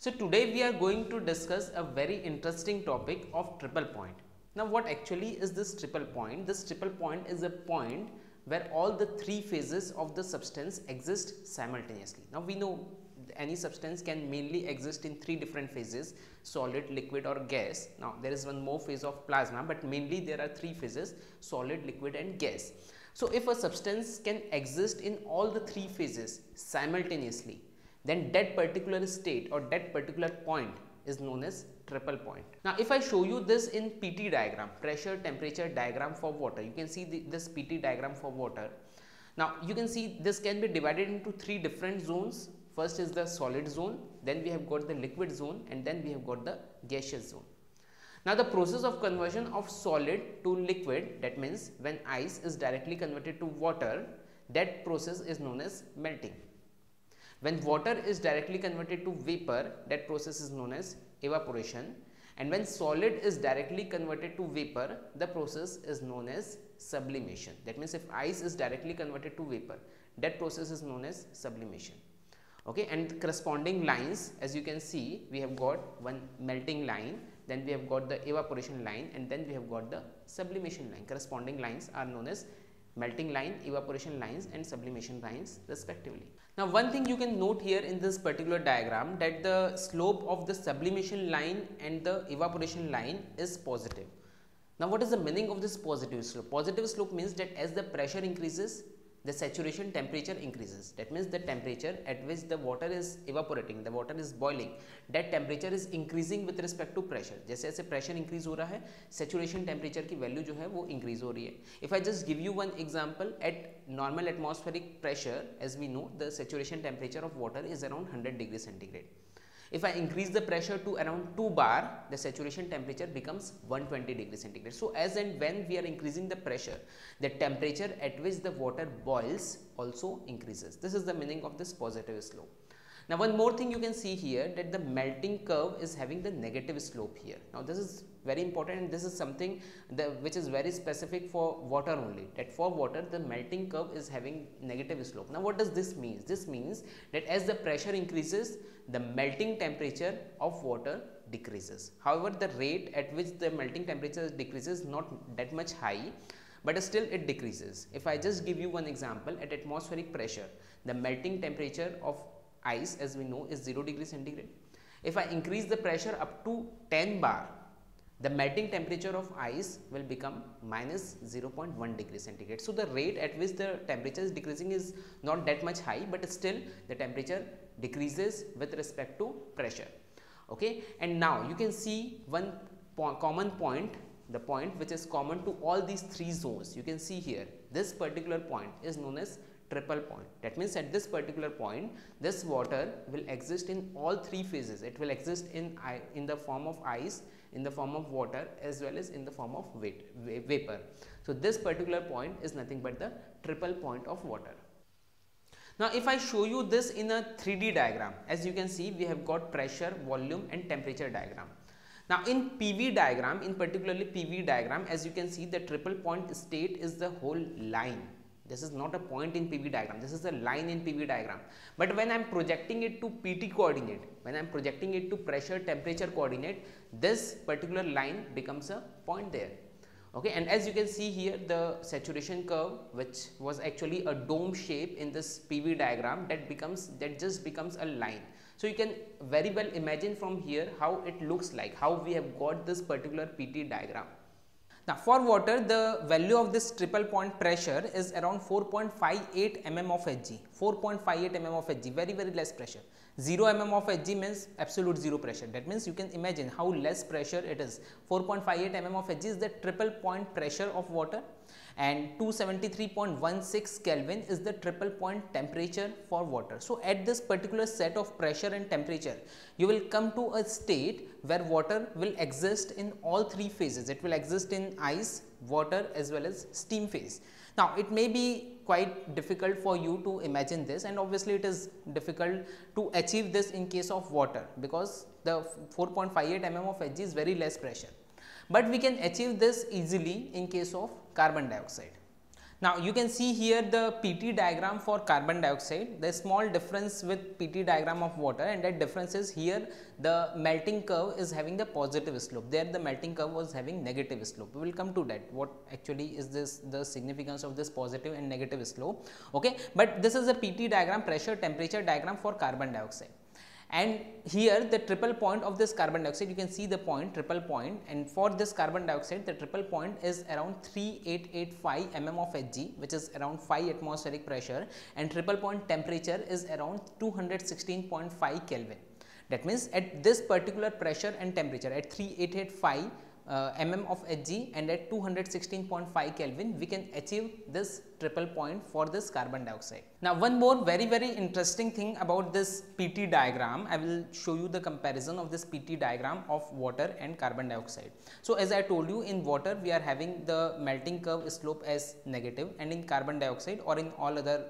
So today we are going to discuss a very interesting topic of triple point. Now what actually is this triple point? This triple point is a point where all the three phases of the substance exist simultaneously. Now we know any substance can mainly exist in three different phases: solid, liquid or gas. Now there is one more phase of plasma, but mainly there are three phases: solid, liquid and gas. So if a substance can exist in all the three phases simultaneously, then that particular state or that particular point is known as triple point. Now if I show you this in PT diagram, pressure temperature diagram for water, you can see this PT diagram for water. Now you can see this can be divided into three different zones. First is the solid zone, then we have got the liquid zone, and then we have got the gaseous zone. Now the process of conversion of solid to liquid, that means when ice is directly converted to water, that process is known as melting. When water is directly converted to vapor, that process is known as evaporation, and when solid is directly converted to vapor, the process is known as sublimation. That means if ice is directly converted to vapor, that process is known as sublimation. Okay, and corresponding lines, as you can see, we have got one melting line, then we have got the evaporation line, and then we have got the sublimation line. Corresponding lines are known as melting line, evaporation lines and sublimation lines respectively. Now one thing you can note here in this particular diagram, that the slope of the sublimation line and the evaporation line is positive. Now what is the meaning of this positive slope? Positive slope means that as the pressure increases, the saturation temperature increases. That means the temperature at which the water is evaporating, the water is boiling, that temperature is increasing with respect to pressure. जैसे जैसे pressure increase हो रहा है, saturation temperature की value जो है वो increase हो रही है. If I just give you one example, at normal atmospheric pressure, as we know, the saturation temperature of water is around 100 degrees centigrade. If I increase the pressure to around 2 bar, the saturation temperature becomes 120 degrees centigrade. So as and when we are increasing the pressure, the temperature at which the water boils also increases. This is the meaning of this positive slope. Now one more thing you can see here, that the melting curve is having the negative slope here. Now this is very important, and this is something which is very specific for water only, that for water the melting curve is having negative slope. Now what does this mean? This means that as the pressure increases, the melting temperature of water decreases. However, the rate at which the melting temperature decreases is not that much high, but still it decreases. If I just give you one example, at atmospheric pressure, the melting temperature of ice, as we know, is 0 degrees centigrade. If I increase the pressure up to 10 bar, the melting temperature of ice will become minus 0.1 degrees centigrade. So the rate at which the temperature is decreasing is not that much high, but still the temperature decreases with respect to pressure. Okay, and now you can see one common point, the point which is common to all these three zones. You can see here, this particular point is known as triple point. That means at this particular point, this water will exist in all three phases. It will exist in the form of ice, in the form of water, as well as in the form of vapor. So this particular point is nothing but the triple point of water. Now if I show you this in a 3D diagram, as you can see, we have got pressure, volume and temperature diagram. Now in PV diagram, in particularly PV diagram, as you can see, the triple point state is the whole line. This is not a point in PV diagram, this is a line in PV diagram. But when I am projecting it to PT coordinate, when I am projecting it to pressure temperature coordinate, this particular line becomes a point there. Okay, and as you can see here, the saturation curve, which was actually a dome shape in this PV diagram, that just becomes a line. So you can very well imagine from here how it looks like, how we have got this particular PT diagram. Now for water, the value of this triple point pressure is around 4.58 mm of Hg, 4.58 mm of Hg, very very less pressure. 0 mm of Hg means absolute zero pressure. That means you can imagine how less pressure it is. 4.58 mm of Hg is the triple point pressure of water, and 273.16 Kelvin is the triple point temperature for water. So at this particular set of pressure and temperature, you will come to a state where water will exist in all three phases. It will exist in ice, water as well as steam phase. Now it may be quite difficult for you to imagine this, and obviously it is difficult to achieve this in case of water, because the 4.58 mm of Hg is very less pressure. But we can achieve this easily in case of carbon dioxide. Now you can see here the PT diagram for carbon dioxide, the small difference with PT diagram of water, and that difference is here the melting curve is having the positive slope, there the melting curve was having negative slope. We will come to that, what actually is this, the significance of this positive and negative slope, okay. But this is a PT diagram, pressure temperature diagram for carbon dioxide. And here the triple point of this carbon dioxide, you can see the point, triple point, and for this carbon dioxide the triple point is around 3885 mm of Hg, which is around 5 atmospheric pressure, and triple point temperature is around 216.5 Kelvin. That means at this particular pressure and temperature, at 3885 mm of Hg and at 216.5 Kelvin, we can achieve this triple point for this carbon dioxide. Now, one more very interesting thing about this PT diagram, I will show you the comparison of this PT diagram of water and carbon dioxide. So, as I told you, in water we are having the melting curve slope as negative, and in carbon dioxide or in all other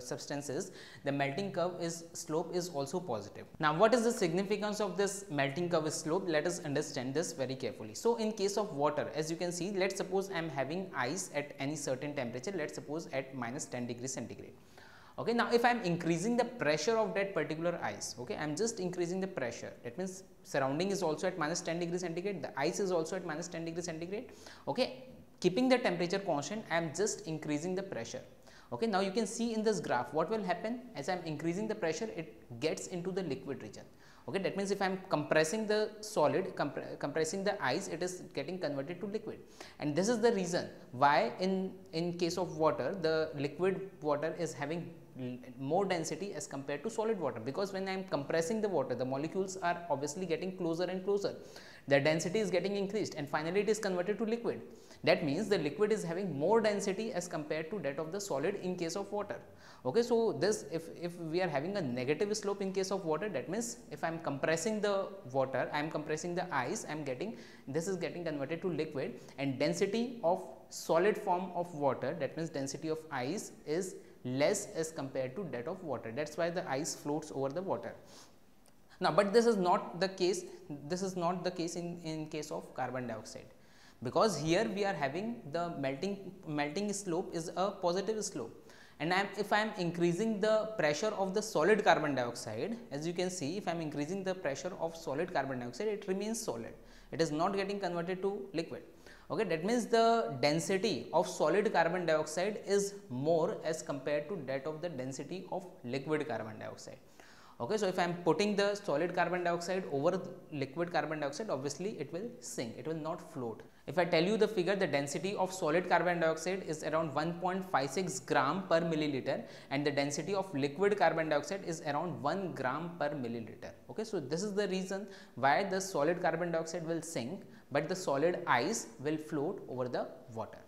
substances the melting curve slope is also positive. Now, what is the significance of this melting curve slope? Let us understand this very carefully. So, in case of water, as you can see, let us suppose I am having ice at any certain temperature, let us suppose at -10°C. Okay, now if I am increasing the pressure of that particular ice, okay, I am just increasing the pressure, that means surrounding is also at -10°C, the ice is also at -10°C, okay, keeping the temperature constant, I am just increasing the pressure. Okay, now you can see in this graph what will happen, as I am increasing the pressure it gets into the liquid region. Okay, that means if I am compressing the solid, compressing the ice, it is getting converted to liquid, and this is the reason why in case of water the liquid water is having more density as compared to solid water, because when I am compressing the water the molecules are obviously getting closer and closer, the density is getting increased and finally it is converted to liquid. That means the liquid is having more density as compared to that of the solid in case of water. Okay, so this if we are having a negative slope in case of water, that means if I am compressing the water, I am compressing the ice, I am getting, this is getting converted to liquid, and density of solid form of water, that means density of ice, is less as compared to that of water. That's why the ice floats over the water. Now, but this is not the case, this is not the case in case of carbon dioxide, because here we are having the melting slope is a positive slope, and if I am increasing the pressure of the solid carbon dioxide, as you can see, if I am increasing the pressure of solid carbon dioxide, it remains solid, it is not getting converted to liquid. Okay, that means the density of solid carbon dioxide is more as compared to that of the density of liquid carbon dioxide. Okay, so if I am putting the solid carbon dioxide over liquid carbon dioxide, obviously it will sink, it will not float. If I tell you the figure, the density of solid carbon dioxide is around 1.56 gram per milliliter, and the density of liquid carbon dioxide is around 1 gram per milliliter. Okay, so this is the reason why the solid carbon dioxide will sink, but the solid ice will float over the water.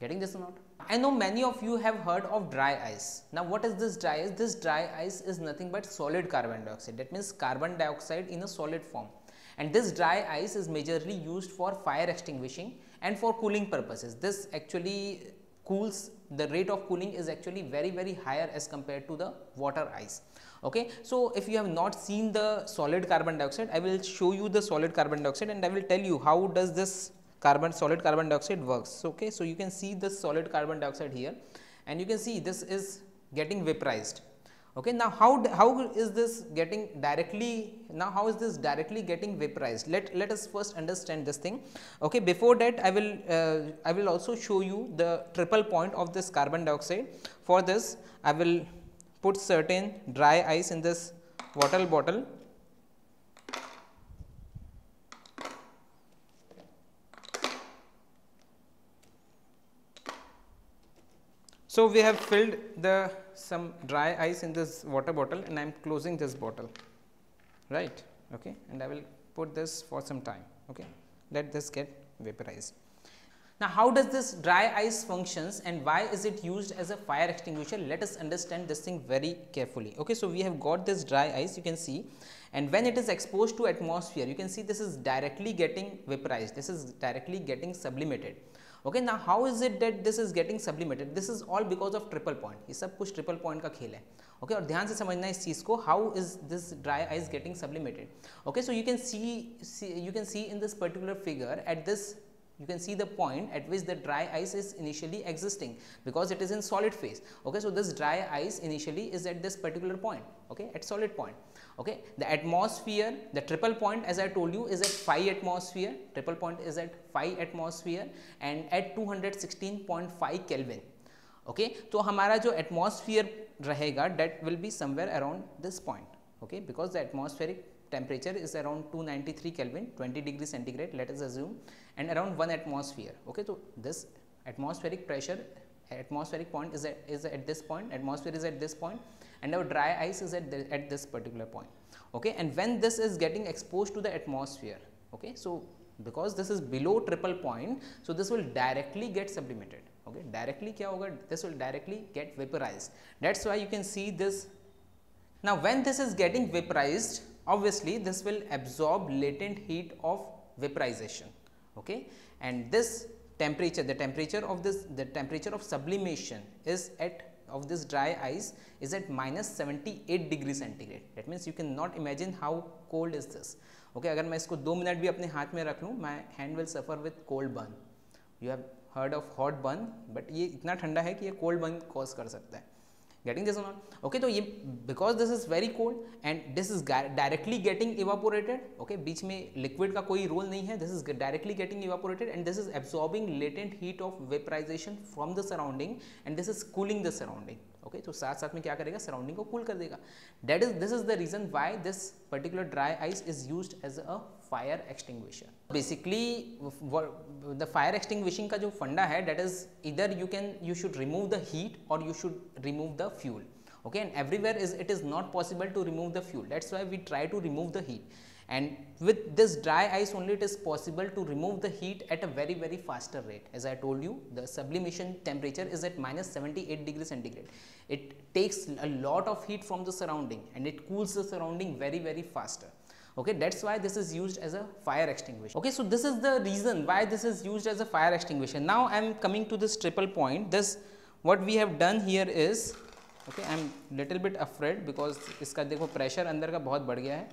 Getting this or not? I know many of you have heard of dry ice. Now, what is this dry ice? This dry ice is nothing but solid carbon dioxide. That means carbon dioxide in a solid form. And this dry ice is majorly used for fire extinguishing and for cooling purposes. This actually cools, the rate of cooling is actually very higher as compared to the water ice. Okay, so if you have not seen the solid carbon dioxide, I will show you the solid carbon dioxide and I will tell you how does this solid carbon dioxide works. Okay, so you can see the solid carbon dioxide here, and you can see this is getting vaporized. Okay, now how is this getting directly? Now how is this directly getting vaporized? Let us first understand this thing. Okay, before that I will also show you the triple point of this carbon dioxide. For this I will put certain dry ice in this water bottle. So, we have filled some dry ice in this water bottle, and I am closing this bottle, right? Okay, and I will put this for some time. Okay, let this get vaporized. Now, how does this dry ice functions and why is it used as a fire extinguisher? Let us understand this thing very carefully. Okay, so we have got this dry ice, you can see, and when it is exposed to atmosphere, you can see this is directly getting vaporized, this is directly getting sublimated. Okay, now how is it that this is getting sublimated? This is all because of triple point. ये सब कुछ triple point का खेल है. Okay, और ध्यान से समझना इस चीज को. How is this dry ice getting sublimated? Okay, so you can see in this particular figure at this you can see the point at which the dry ice is initially existing, because it is in solid phase. Okay, so this dry ice initially is at this particular point, okay, at solid point. Okay, the atmosphere, the triple point, as I told you, is at 5 atmosphere. Triple point is at 5 atmosphere and at 216.5 Kelvin. Okay, so हमारा जो atmosphere रहेगा, that will be somewhere around this point. Okay, because the atmospheric temperature is around 293 Kelvin, 20 degree centigrade, let us assume, and around 1 atmosphere. Okay, so this atmospheric pressure, atmospheric point is at this point, atmosphere is at this point, and our dry ice is at this particular point. Okay, and when this is getting exposed to the atmosphere, okay, so because this is below triple point, so this will directly get sublimated. Okay, directly क्या होगा? This will directly get vaporized. That's why you can see this. Now, when this is getting vaporized, obviously this will absorb latent heat of vaporization. Okay, and this temperature, the temperature of this, the temperature of sublimation is at, of this dry ice is at -78 degree centigrade. That means you cannot imagine how cold is this. Okay, अगर मैं इसको 2 minute भी अपने हाथ में रख लूँ, my hand will suffer with cold burn. You have heard of hot burn, but ये इतना ठंडा है कि ये cold burn cause कर सकता है. Getting this or not? Okay, तो ये because this is very cold and this is directly getting evaporated. Okay, बीच में liquid का कोई role नहीं है. This is directly getting evaporated and this is absorbing latent heat of vaporization from the surrounding and this is cooling the surrounding. Okay, तो साथ साथ में क्या करेगा? Surrounding को cool कर देगा. That is, this is the reason why this particular dry ice is used as a fire extinguisher. Basically, the fire extinguishing का जो फंडा है, that is either you should remove the heat or you should remove the fuel. Okay, and everywhere it is not possible to remove the fuel. That's why we try to remove the heat. And with this dry ice only, it is possible to remove the heat at a very, very faster rate. As I told you, the sublimation temperature is at -78 degree centigrade. It takes a lot of heat from the surrounding and it cools the surrounding very, very faster. Okay, that's why this is used as a fire extinguisher. Okay, so this is the reason why this is used as a fire extinguisher. Now I am coming to this triple point. This, what we have done here is, okay, I am little bit afraid because इसका देखो pressure अंदर का बहुत बढ़ गया है.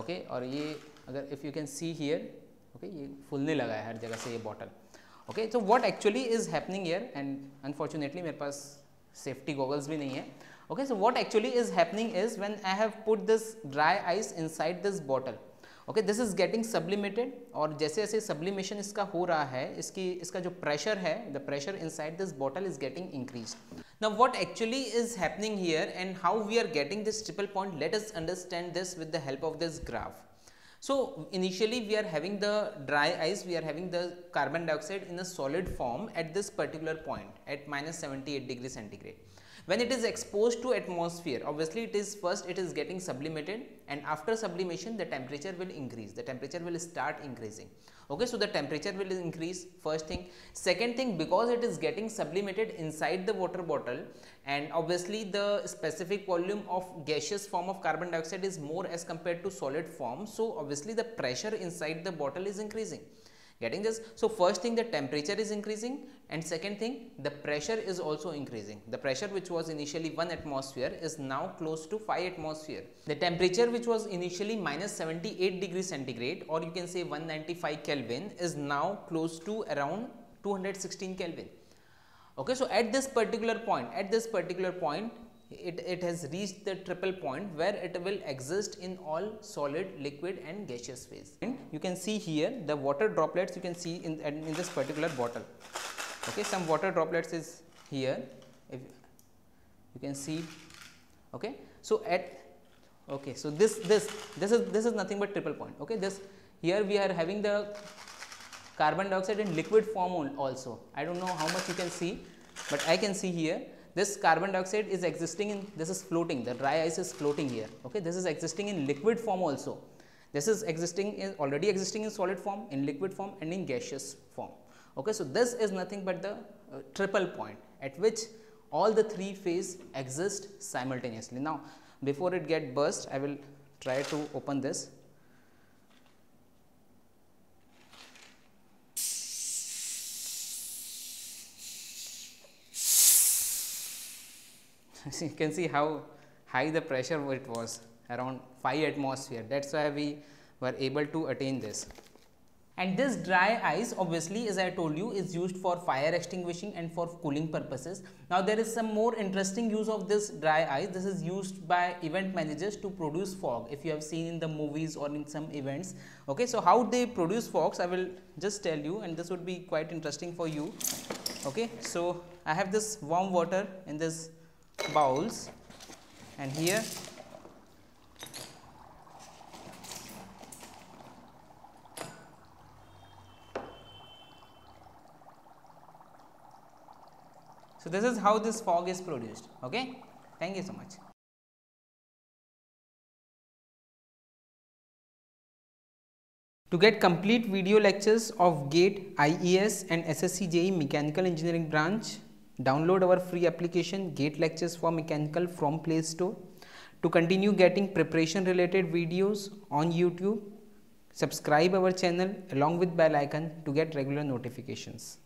Okay, और ये अगर if you can see here, okay, ये फुलने लगा है हर जगह से ये bottle. Okay, so what actually is happening here, and unfortunately मेरे पास safety goggles भी नहीं है. Okay, so what actually is happening is when I have put this dry ice inside this bottle, okay, this is getting sublimated और जैसे जैसे sublimation इसका हो रहा है, इसका जो pressure है, the pressure inside this bottle is getting increased. Now what actually is happening here and how we are getting this triple point, let us understand this with the help of this graph. So initially we are having the dry ice, we are having the carbon dioxide in a solid form at this particular point at -78 degree centigrade. When it is exposed to atmosphere, obviously it is getting sublimated, and after sublimation the temperature will increase, the temperature will start increasing. Okay, so the temperature will increase, first thing. Second thing, because it is getting sublimated inside the water bottle, and obviously the specific volume of gaseous form of carbon dioxide is more as compared to solid form, so obviously the pressure inside the bottle is increasing. Getting this? So first thing, the temperature is increasing, and second thing, the pressure is also increasing. The pressure which was initially 1 atmosphere is now close to 5 atmosphere. The temperature which was initially -78 degree centigrade, or you can say 195 Kelvin, is now close to around 216 Kelvin. Okay, so at this particular point, it has reached the triple point where it will exist in all solid, liquid and gaseous phase. And you can see here the water droplets, you can see in this particular bottle. Okay, some water droplets is here, if you can see. Okay, so at, okay, so this is nothing but triple point. Okay, this here we are having the carbon dioxide in liquid form also. I don't know how much you can see, but I can see here. This carbon dioxide is existing in, this is floating, the dry ice is floating here. Okay, this is existing in liquid form also. This is already existing in solid form, in liquid form and in gaseous form. Okay, so this is nothing but the triple point at which all the 3 phase exist simultaneously. Now, before it get burst, I will try to open this. You can see how high the pressure it was, around 5 atmosphere. That's why we were able to attain this. And this dry ice, obviously, as I told you, is used for fire extinguishing and for cooling purposes. Now there is some more interesting use of this dry ice. This is used by event managers to produce fog, if you have seen in the movies or in some events. Okay, so how they produce fogs, I will just tell you, and this would be quite interesting for you. Okay, so I have this warm water in this bowls, and here so this is how this fog is produced. Okay, thank you so much. To get complete video lectures of GATE, IES and SSC JE Mechanical Engineering branch, download our free application GATE Lectures for Mechanical from Play Store. To continue getting preparation related videos on YouTube, subscribe our channel along with bell icon to get regular notifications.